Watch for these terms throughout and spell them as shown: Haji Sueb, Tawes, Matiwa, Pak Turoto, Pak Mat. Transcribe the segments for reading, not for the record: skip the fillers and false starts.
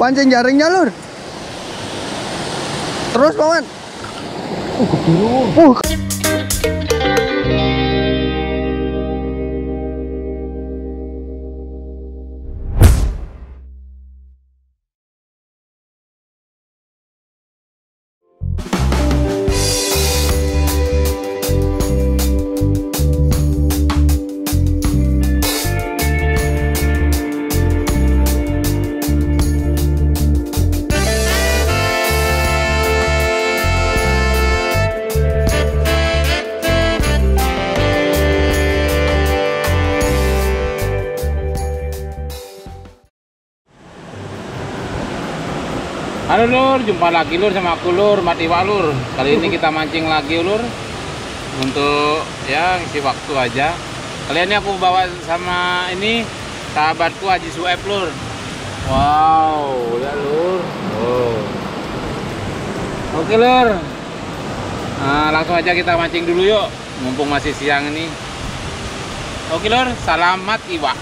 Pancing jaringnya lur. Terus Pak Mat. Halo lur, jumpa lagi lur sama aku lur, Matiwa lur. Kali ini kita mancing lagi lur, untuk ya ngisi waktu aja. Kali ini aku bawa sama ini sahabatku Haji Sueb lur. Wow, lihat lur. Wow. Oke lur, nah, langsung aja kita mancing dulu yuk, mumpung masih siang ini. Oke lur, salam Matiwa.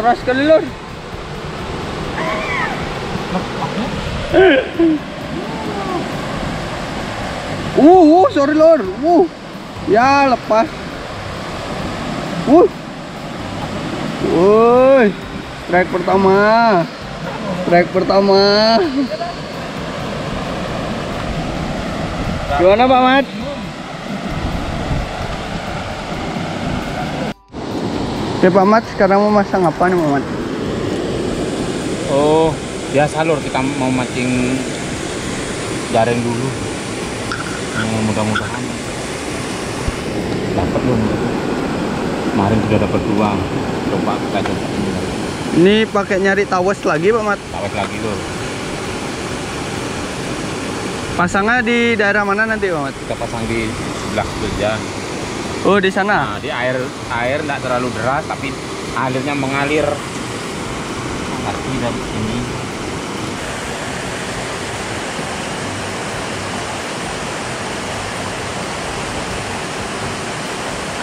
Keras sekali lor. Sorry lor. Ya lepas. Woi, strike pertama. Gimana Pak Mat? Ya Pak Mat, sekarang mau masang apa nih Pak Mat? Oh, biasa lur, kita mau mancing jaring dulu. Mudah-mudahan dapat lur. Kemarin sudah dapat 2. Coba kita coba. Ini pakai nyari tawes lagi Pak Mat? Tawes lagi lur. Pasangnya di daerah mana nanti Pak Mat? Kita pasang di sebelah saja. Oh di sana? Nah, di air tidak terlalu deras tapi alirnya mengalir. Tapi dari sini.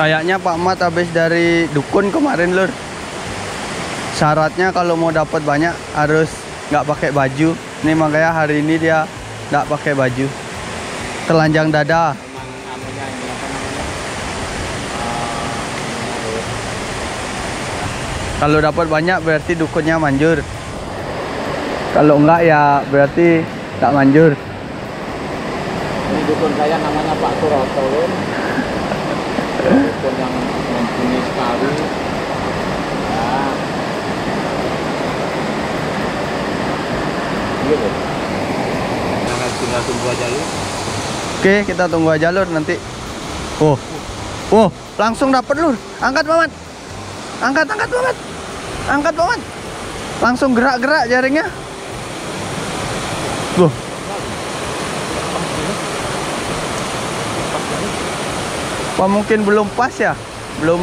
Kayaknya Pak Mat habis dari dukun kemarin lur. Syaratnya kalau mau dapat banyak harus nggak pakai baju. Ini makanya hari ini dia nggak pakai baju. Telanjang dada. Kalau dapat banyak berarti dukunnya manjur. Kalau enggak ya berarti tak manjur. Ini dukun saya namanya Pak Turoto. Dukun yang mempunyai sekali. Ya. Gitu. Nah, kita tunggu aja dulu. Oke, kita tunggu aja lur nanti. Langsung dapat lur. Angkat Pak Mat. Angkat Pak Mat. Langsung gerak-gerak jaringnya. Loh. Apa mungkin belum pas ya? Belum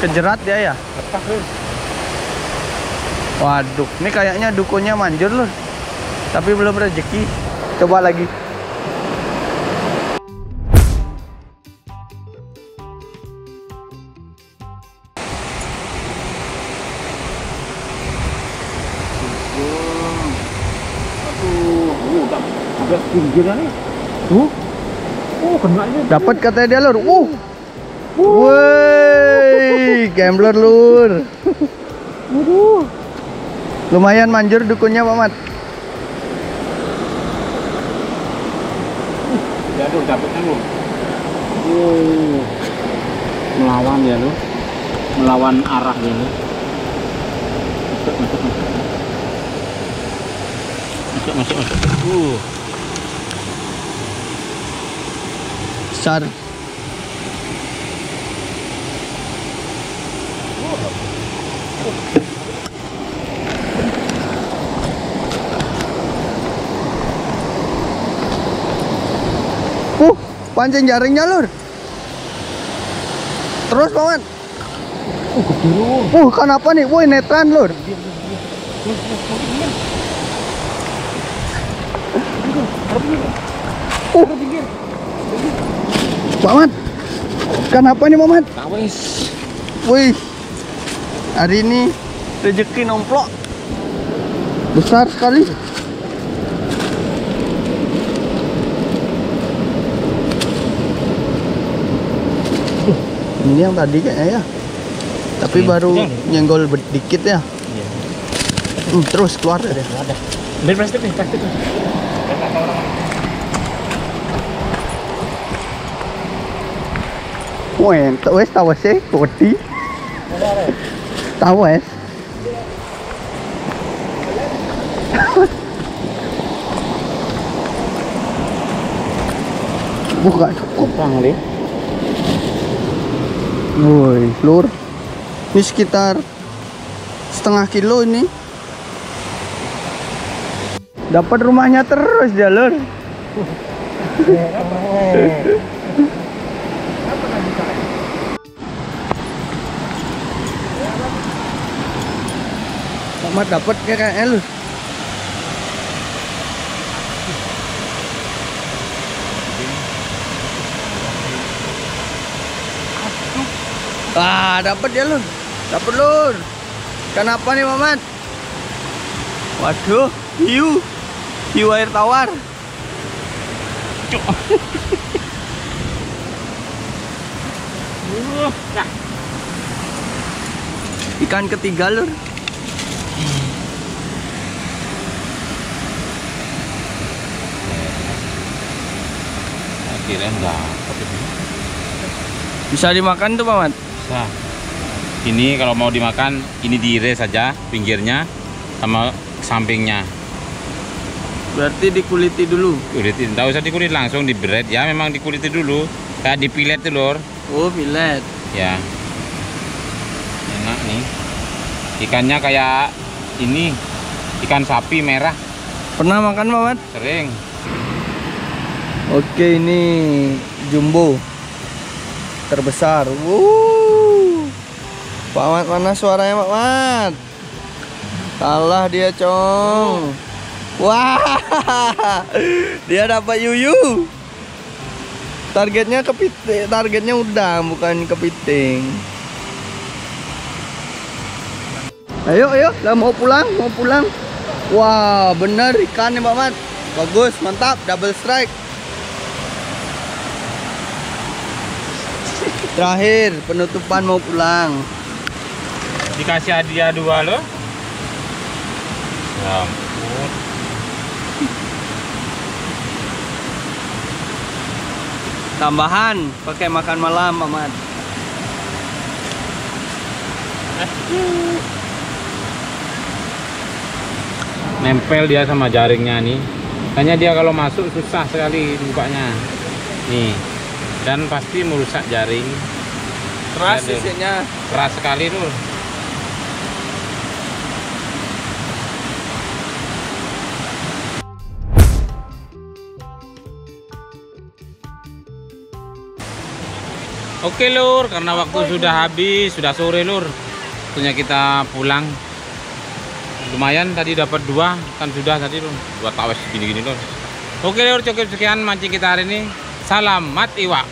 kejerat dia ya? Waduh, ini kayaknya dukunnya manjur loh. Tapi belum rezeki. Coba lagi. Dapat katanya dia lur. Woi, gambler lur. Lumayan manjur dukunnya Pak Mat. Ya lur, dapatnya lur. Melawan ya lur. Melawan arah ini. Masuk. Besar. Pancing jaringnya lur. Terus Pak Mat. Kenapa nih? Woi, netran lur. Pak Mat, kenapa nih Pak Mat? Tawes. Wih, hari ini rezeki nomplok besar sekali. Ini yang tadi kayaknya ya, tapi baru nyenggol dikit ya. Iya. Terus keluar deh. Ambil plastik nih, plastik. Woi, Tawes Tawes sih, koti. Tawes. Bukan cukup kali. Woi, lur. Ini sekitar setengah kilo ini. Dapat rumahnya terus jalur. Sama dapat kayak elu. Wah, dapat ya lur, dapat lur. Kenapa nih Mamat? Waduh, hiu, hiu air tawar. Ikan ketiga lur. Kirain enggak. Bisa dimakan tuh Mamat? Nah, ini kalau mau dimakan ini diiris saja pinggirnya sama sampingnya. Berarti dikuliti dulu. Kulitin, enggak usah dikulit langsung di bread ya, memang dikuliti dulu. Kayak dipilet tuh, Lur. Oh, pilet. Ya. Enak nih. Ikannya kayak ini ikan sapi merah. Pernah makan, Mamat? Sering. Oke, ini jumbo terbesar. Pak Mat, mana suaranya Pak Mat? Salah dia, Cong. Wah, dia dapat yuyu. Targetnya kepiting, targetnya udang, bukan kepiting. Ayo, ayo, lah mau pulang, mau pulang. Wah, bener ikan nih Pak Mat. Bagus, mantap, double strike. Terakhir, penutupan mau pulang. Dikasih hadiah dua loh. Ya ampun. Tambahan pakai makan malam Mamat. Nempel dia sama jaringnya nih. Hanya dia kalau masuk susah sekali bukanya. Nih. Dan pasti merusak jaring. Keras isinya. Keras sekali tuh. Oke Lur, karena waktu sudah habis, sudah sore Lur. Waktunya kita pulang. Lumayan tadi dapat dua, kan sudah tadi Lur. Dua Tawes gini-gini Lur. Oke Lur, cukup sekian mancing kita hari ini. Salam Matiwa.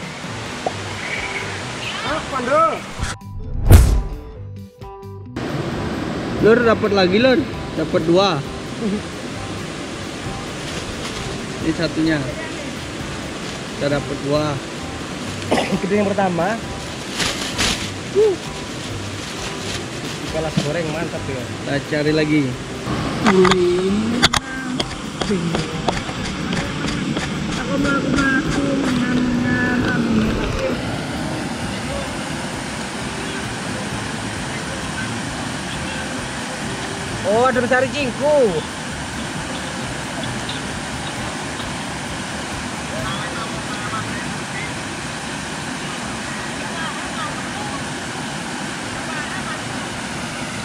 Lur, dapat lagi Lur. Dapat dua. Ini satunya. Kita dapat dua. Itu yang pertama. Kepala goreng mantap ya. Kita cari lagi. Oh, ada besar jingku.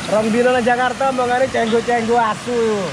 Rombilona Jakarta mangane cenggo-cenggo asu.